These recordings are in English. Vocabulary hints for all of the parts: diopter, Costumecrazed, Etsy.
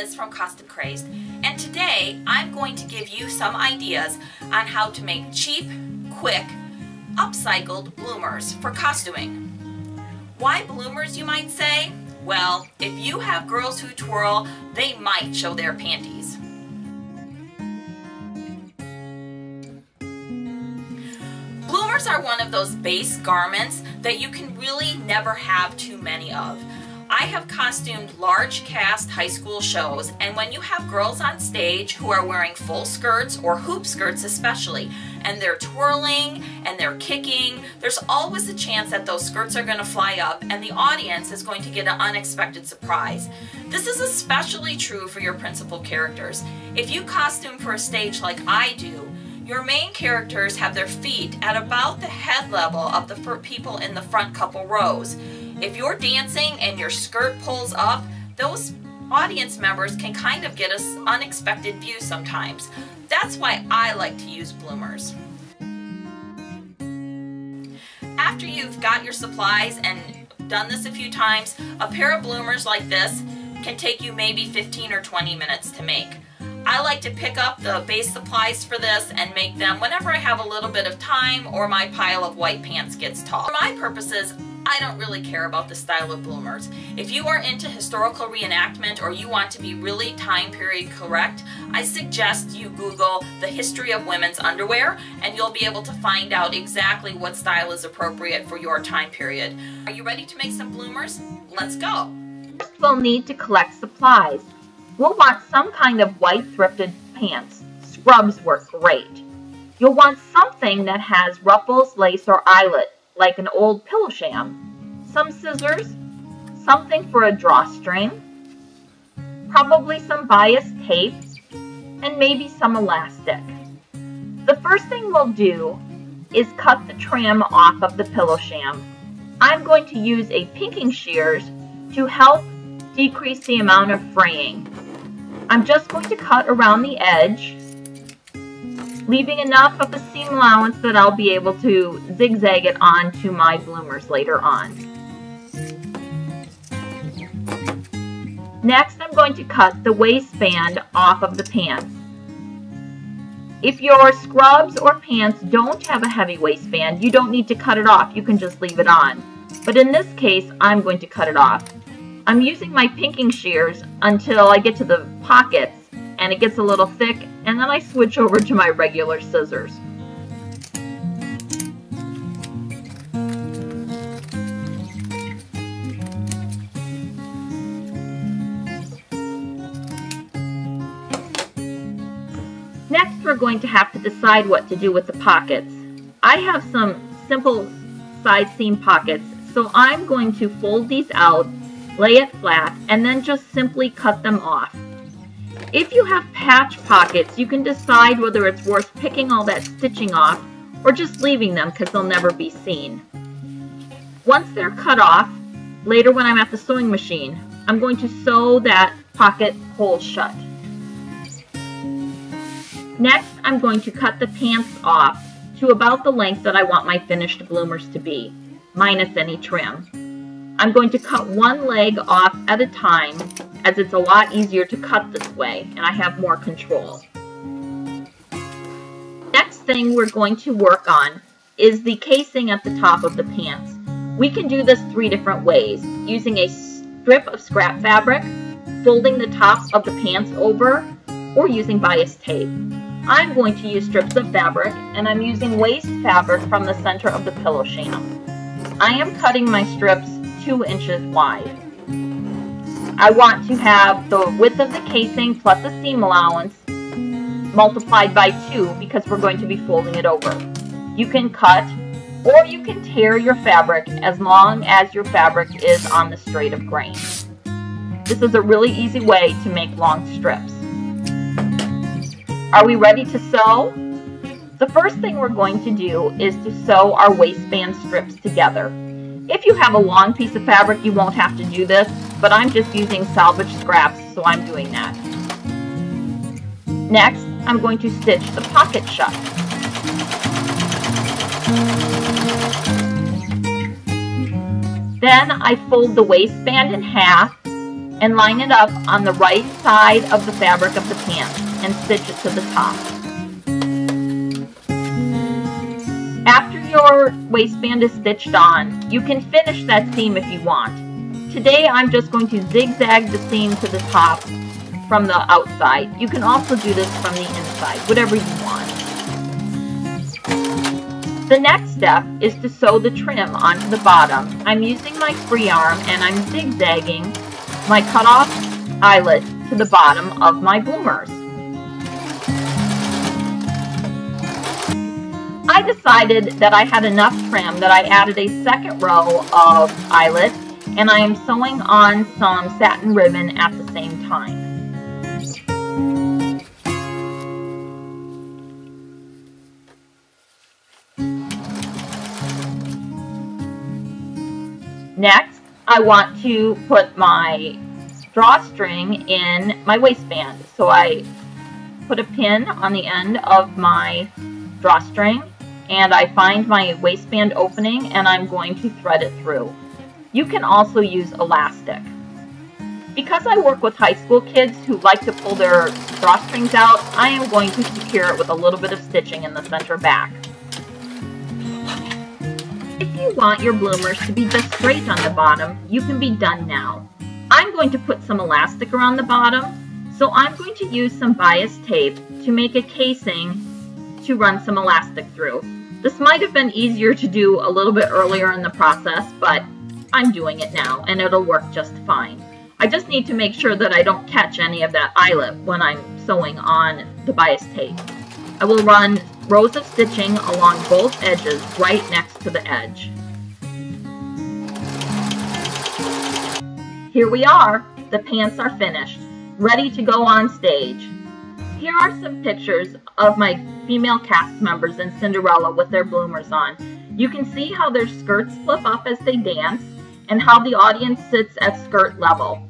Liz from Costumecrazed, and today I'm going to give you some ideas on how to make cheap, quick, upcycled bloomers for costuming. Why bloomers, you might say? Well, if you have girls who twirl, they might show their panties. Bloomers are one of those base garments that you can really never have too many of. I have costumed large cast high school shows, and when you have girls on stage who are wearing full skirts, or hoop skirts especially, and they're twirling and they're kicking, there's always a chance that those skirts are going to fly up and the audience is going to get an unexpected surprise. This is especially true for your principal characters. If you costume for a stage like I do, your main characters have their feet at about the head level of the people in the front couple rows. If you're dancing and your skirt pulls up, those audience members can kind of get an unexpected view sometimes. That's why I like to use bloomers. After you've got your supplies and done this a few times, a pair of bloomers like this can take you maybe 15 or 20 minutes to make. I like to pick up the base supplies for this and make them whenever I have a little bit of time or my pile of white pants gets tall. For my purposes, I don't really care about the style of bloomers. If you are into historical reenactment or you want to be really time period correct, I suggest you Google the history of women's underwear and you'll be able to find out exactly what style is appropriate for your time period. Are you ready to make some bloomers? Let's go! First, we'll need to collect supplies. We'll want some kind of white thrifted pants. Scrubs work great. You'll want something that has ruffles, lace, or eyelet, like an old pillow sham, some scissors, something for a drawstring, probably some bias tape, and maybe some elastic. The first thing we'll do is cut the trim off of the pillow sham. I'm going to use a pinking shears to help decrease the amount of fraying. I'm just going to cut around the edge, leaving enough of a seam allowance that I'll be able to zigzag it onto my bloomers later on. Next, I'm going to cut the waistband off of the pants. If your scrubs or pants don't have a heavy waistband, you don't need to cut it off. You can just leave it on. But in this case, I'm going to cut it off. I'm using my pinking shears until I get to the pockets and it gets a little thick, and then I switch over to my regular scissors. Next, we're going to have to decide what to do with the pockets. I have some simple side seam pockets, so I'm going to fold these out, lay it flat, and then just simply cut them off. If you have patch pockets, you can decide whether it's worth picking all that stitching off or just leaving them because they'll never be seen. Once they're cut off, later when I'm at the sewing machine, I'm going to sew that pocket hole shut. Next, I'm going to cut the pants off to about the length that I want my finished bloomers to be, minus any trim. I'm going to cut one leg off at a time, as it's a lot easier to cut this way and I have more control. Next thing we're going to work on is the casing at the top of the pants. We can do this three different ways: using a strip of scrap fabric, folding the top of the pants over, or using bias tape. I'm going to use strips of fabric, and I'm using waist fabric from the center of the pillow sham. I am cutting my strips 2 inches wide. I want to have the width of the casing plus a seam allowance multiplied by 2 because we're going to be folding it over. You can cut or you can tear your fabric as long as your fabric is on the straight of grain. This is a really easy way to make long strips. Are we ready to sew? The first thing we're going to do is to sew our waistband strips together. If you have a long piece of fabric, you won't have to do this, but I'm just using salvage scraps, so I'm doing that. Next, I'm going to stitch the pocket shut. Then I fold the waistband in half, and line it up on the right side of the fabric of the pants and stitch it to the top. After your waistband is stitched on, you can finish that seam if you want. Today I'm just going to zigzag the seam to the top from the outside. You can also do this from the inside, whatever you want. The next step is to sew the trim onto the bottom. I'm using my free arm and I'm zigzagging my cut off eyelet to the bottom of my bloomers. I decided that I had enough trim that I added a second row of eyelets, and I am sewing on some satin ribbon at the same time. Next, I want to put my drawstring in my waistband. So I put a pin on the end of my drawstring and I find my waistband opening and I'm going to thread it through. You can also use elastic. Because I work with high school kids who like to pull their drawstrings out, I am going to secure it with a little bit of stitching in the center back. If you want your bloomers to be just straight on the bottom, you can be done now. I'm going to put some elastic around the bottom, so I'm going to use some bias tape to make a casing to run some elastic through. This might have been easier to do a little bit earlier in the process, but I'm doing it now and it'll work just fine. I just need to make sure that I don't catch any of that eyelet when I'm sewing on the bias tape. I will run rows of stitching along both edges right next to the edge. Here we are! The pants are finished, ready to go on stage. Here are some pictures of my female cast members in Cinderella with their bloomers on. You can see how their skirts flip up as they dance and how the audience sits at skirt level.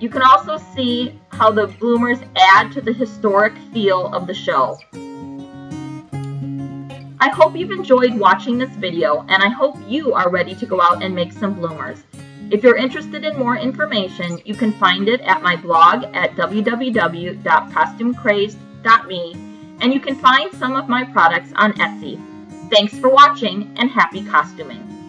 You can also see how the bloomers add to the historic feel of the show. I hope you've enjoyed watching this video, and I hope you are ready to go out and make some bloomers. If you're interested in more information, you can find it at my blog at www.costumecrazed.me, and you can find some of my products on Etsy. Thanks for watching, and happy costuming!